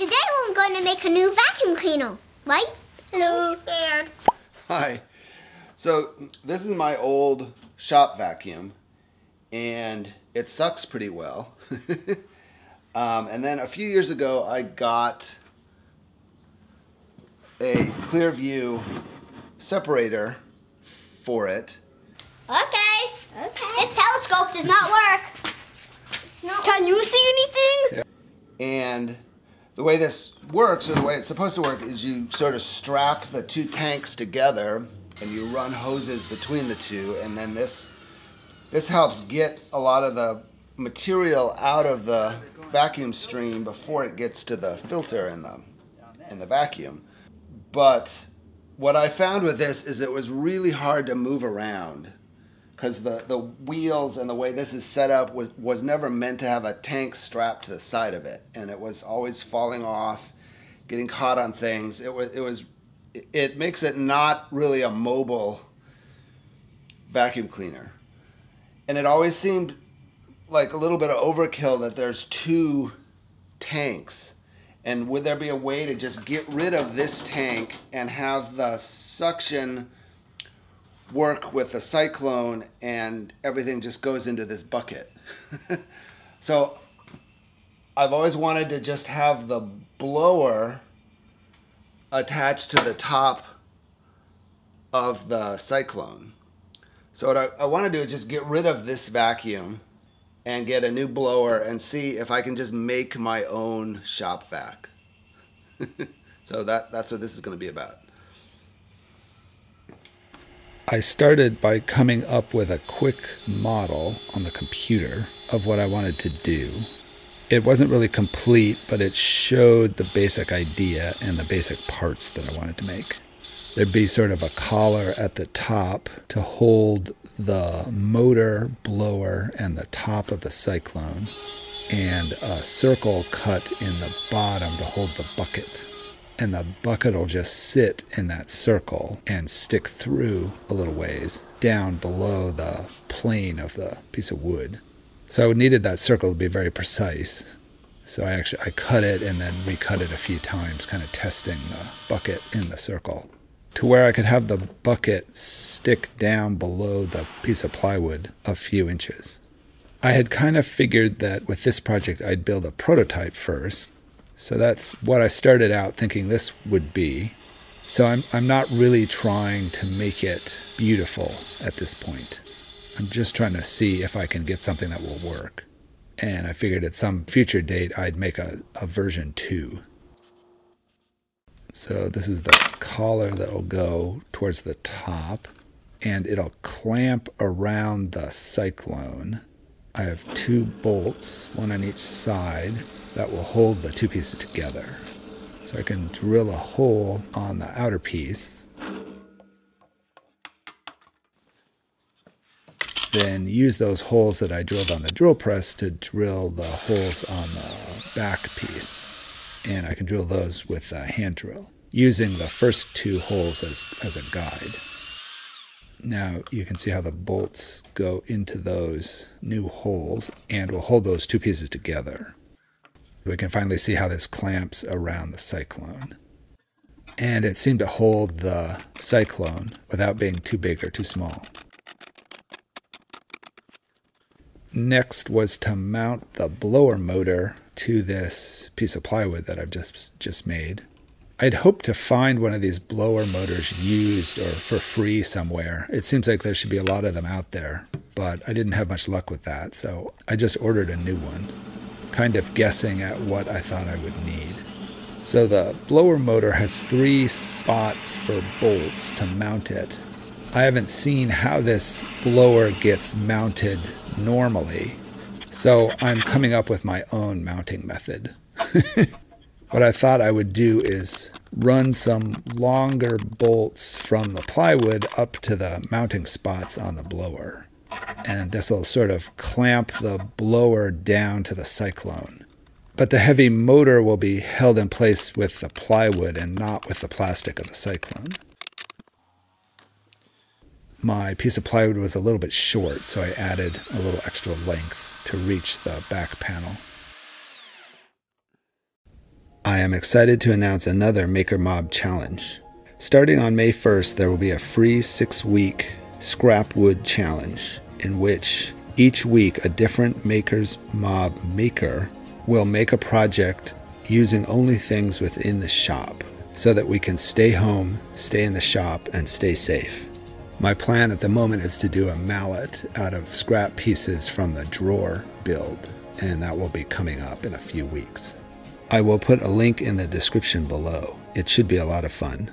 Today we're going to make a new vacuum cleaner, right? Hello. I'm scared. Hi. So this is my old shop vacuum, and it sucks pretty well. And then a few years ago, I got a Clearview separator for it. Okay. Okay. This telescope does not work. It's not. Can you see anything? Yeah. And the way this works, or the way it's supposed to work, is you sort of strap the two tanks together and you run hoses between the two, and then this helps get a lot of the material out of the vacuum stream before it gets to the filter in the vacuum. But what I found with this is it was really hard to move around because the wheels and the way this is set up was never meant to have a tank strapped to the side of it, and it was always falling off, getting caught on things. It makes it not really a mobile vacuum cleaner, and it always seemed like a little bit of overkill that there's two tanks. And would there be a way to just get rid of this tank and have the suction work with the cyclone and everything just goes into this bucket? So I've always wanted to just have the blower attached to the top of the cyclone. So what I want to do is just get rid of this vacuum and get a new blower and see if I can just make my own shop vac. So that's what this is going to be about. I started by coming up with a quick model on the computer of what I wanted to do. It wasn't really complete, but it showed the basic idea and the basic parts that I wanted to make. There'd be sort of a collar at the top to hold the motor, blower, and the top of the cyclone, and a circle cut in the bottom to hold the bucket. And the bucket will just sit in that circle and stick through a little ways down below the plane of the piece of wood. So I needed that circle to be very precise. So I cut it and then recut it a few times, kind of testing the bucket in the circle to where I could have the bucket stick down below the piece of plywood a few inches. I had kind of figured that with this project, I'd build a prototype first. So that's what I started out thinking this would be. So I'm not really trying to make it beautiful at this point. I'm just trying to see if I can get something that will work. And I figured at some future date, I'd make a version 2. So this is the collar that'll go towards the top, and it'll clamp around the cyclone. I have 2 bolts, one on each side, that will hold the 2 pieces together. So I can drill a hole on the outer piece. Then use those holes that I drilled on the drill press to drill the holes on the back piece. And I can drill those with a hand drill, using the first 2 holes as a guide. Now you can see how the bolts go into those new holes and will hold those 2 pieces together. We can finally see how this clamps around the cyclone. And it seemed to hold the cyclone without being too big or too small. Next was to mount the blower motor to this piece of plywood that I've just made. I'd hoped to find one of these blower motors used or for free somewhere. It seems like there should be a lot of them out there, but I didn't have much luck with that, so I just ordered a new one, kind of guessing at what I thought I would need. So the blower motor has 3 spots for bolts to mount it. I haven't seen how this blower gets mounted normally, so I'm coming up with my own mounting method. What I thought I would do is run some longer bolts from the plywood up to the mounting spots on the blower, and this will sort of clamp the blower down to the cyclone. But the heavy motor will be held in place with the plywood and not with the plastic of the cyclone. My piece of plywood was a little bit short, so I added a little extra length to reach the back panel. I am excited to announce another Maker Mob Challenge. Starting on May 1st, there will be a free 6-week scrap wood challenge in which each week a different Maker's Mob maker will make a project using only things within the shop so that we can stay home, stay in the shop, and stay safe. My plan at the moment is to do a mallet out of scrap pieces from the drawer build, and that will be coming up in a few weeks. I will put a link in the description below. It should be a lot of fun.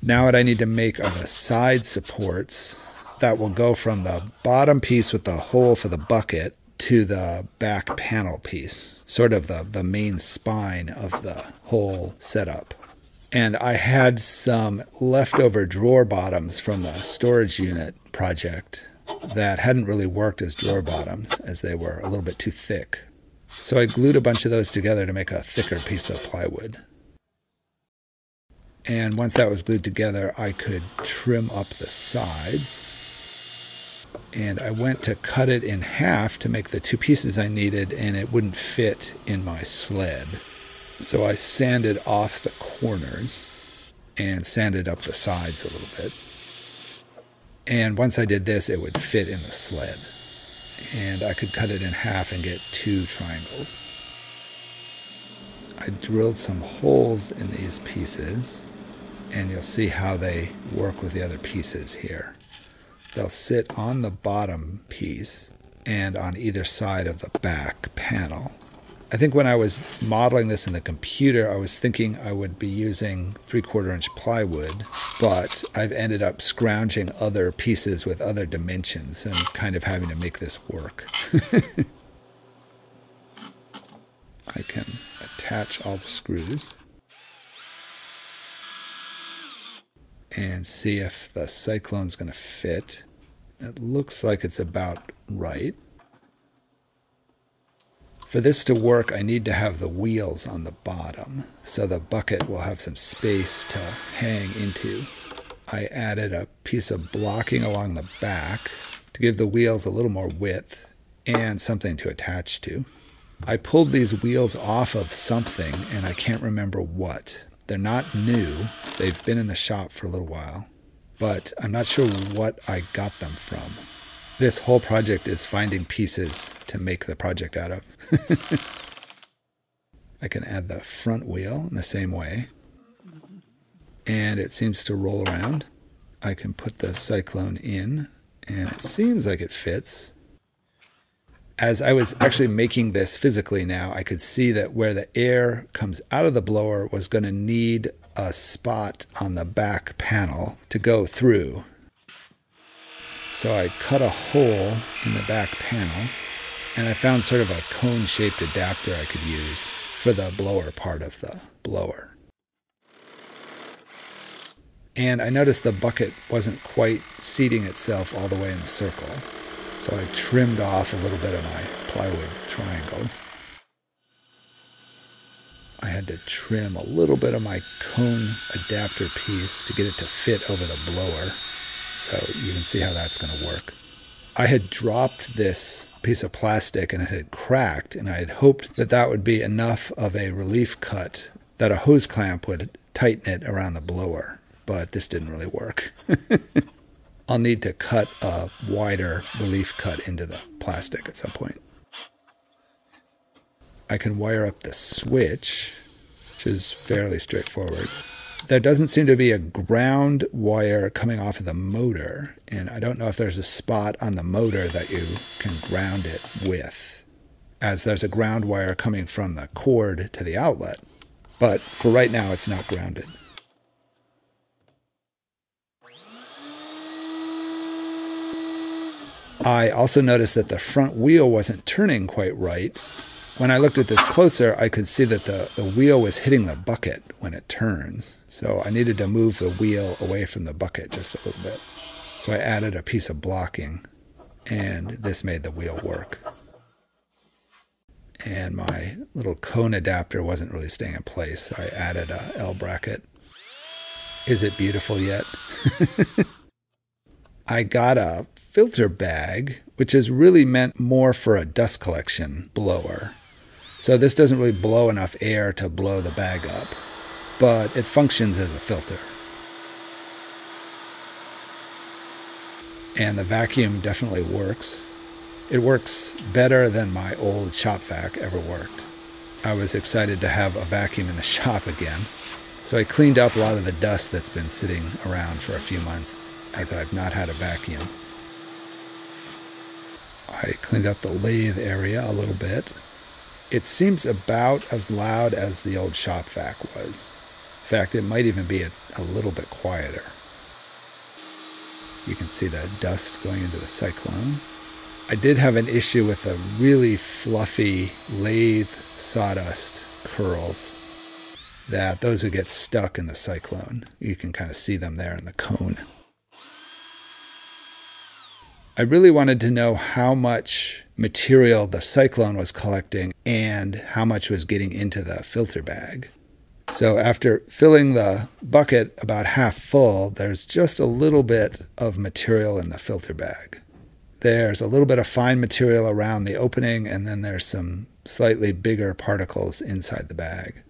Now what I need to make are the side supports that will go from the bottom piece with the hole for the bucket to the back panel piece, sort of the main spine of the whole setup. And I had some leftover drawer bottoms from the storage unit project that hadn't really worked as drawer bottoms, as they were a little bit too thick. So I glued a bunch of those together to make a thicker piece of plywood. And once that was glued together, I could trim up the sides. And I went to cut it in half to make the two pieces I needed, and it wouldn't fit in my sled. So I sanded off the corners and sanded up the sides a little bit. And once I did this, it would fit in the sled. And I could cut it in half and get two triangles. I drilled some holes in these pieces, and you'll see how they work with the other pieces here. They'll sit on the bottom piece and on either side of the back panel. I think when I was modeling this in the computer, I was thinking I would be using 3/4 inch plywood, but I've ended up scrounging other pieces with other dimensions and kind of having to make this work. I can attach all the screws and see if the cyclone's going to fit. It looks like it's about right. For this to work, I need to have the wheels on the bottom, so the bucket will have some space to hang into. I added a piece of blocking along the back to give the wheels a little more width and something to attach to. I pulled these wheels off of something, and I can't remember what. They're not new. They've been in the shop for a little while, but I'm not sure what I got them from. This whole project is finding pieces to make the project out of. I can add the front wheel in the same way, and it seems to roll around. I can put the cyclone in, and it seems like it fits. As I was actually making this physically now, I could see that where the air comes out of the blower was going to need a spot on the back panel to go through. So I cut a hole in the back panel, and I found sort of a cone-shaped adapter I could use for the blower part of the blower. And I noticed the bucket wasn't quite seating itself all the way in the circle, so I trimmed off a little bit of my plywood triangles. I had to trim a little bit of my cone adapter piece to get it to fit over the blower. So you can see how that's going to work. I had dropped this piece of plastic and it had cracked, and I had hoped that that would be enough of a relief cut that a hose clamp would tighten it around the blower, but this didn't really work. I'll need to cut a wider relief cut into the plastic at some point. I can wire up the switch, which is fairly straightforward. There doesn't seem to be a ground wire coming off of the motor, and I don't know if there's a spot on the motor that you can ground it with, as there's a ground wire coming from the cord to the outlet. But for right now, it's not grounded. I also noticed that the front wheel wasn't turning quite right. When I looked at this closer, I could see that the wheel was hitting the bucket when it turns. So I needed to move the wheel away from the bucket just a little bit. So I added a piece of blocking, and this made the wheel work. And my little cone adapter wasn't really staying in place, so I added a L bracket. Is it beautiful yet? I got a filter bag, which is really meant more for a dust collection blower So this doesn't really blow enough air to blow the bag up, but it functions as a filter. And the vacuum definitely works. It works better than my old shop vac ever worked. I was excited to have a vacuum in the shop again. So I cleaned up a lot of the dust that's been sitting around for a few months as I've not had a vacuum. I cleaned up the lathe area a little bit. It seems about as loud as the old shop vac was. In fact, it might even be a little bit quieter. You can see the dust going into the cyclone. I did have an issue with the really fluffy lathe sawdust curls, that those would get stuck in the cyclone. You can kind of see them there in the cone. I really wanted to know how much material the cyclone was collecting and how much was getting into the filter bag. So after filling the bucket about half full, there's just a little bit of material in the filter bag. There's a little bit of fine material around the opening, and then there's some slightly bigger particles inside the bag.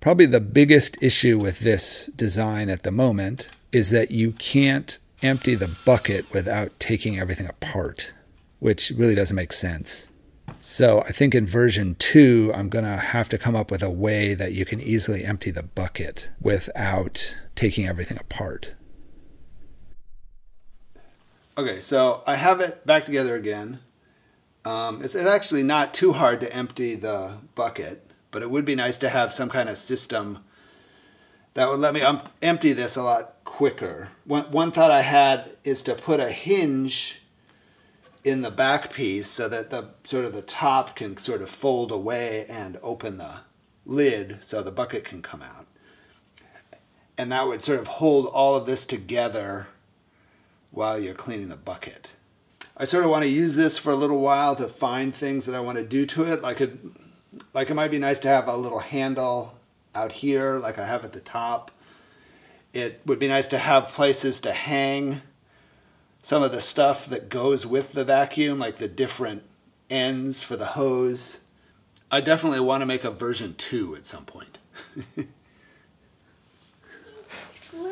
Probably the biggest issue with this design at the moment is that you can't empty the bucket without taking everything apart, which really doesn't make sense. So I think in version 2, I'm going to have to come up with a way that you can easily empty the bucket without taking everything apart. Okay, so I have it back together again. It's actually not too hard to empty the bucket, but it would be nice to have some kind of system that would let me empty this a lot quicker. One thought I had is to put a hinge in the back piece so that the sort of the top can sort of fold away and open the lid so the bucket can come out. And that would sort of hold all of this together while you're cleaning the bucket. I sort of want to use this for a little while to find things that I want to do to it. Like it might be nice to have a little handle out here like I have at the top. It would be nice to have places to hang some of the stuff that goes with the vacuum, like the different ends for the hose. I definitely want to make a version 2 at some point. Glue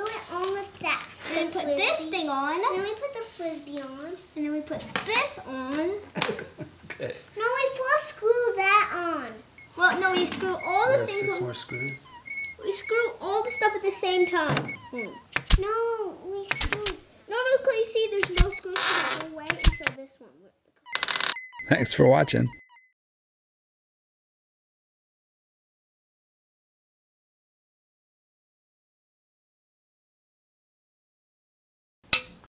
it on with that. And then put this thing on. And then we put the frisbee on. And then we put this on. Okay. No, we first screw that on. Well, no, we screw all the things on. 6 more screws. We screw all the stuff at the same time. No, we screw. No, because you see, there's no screws to go away until this one. Thanks for watching.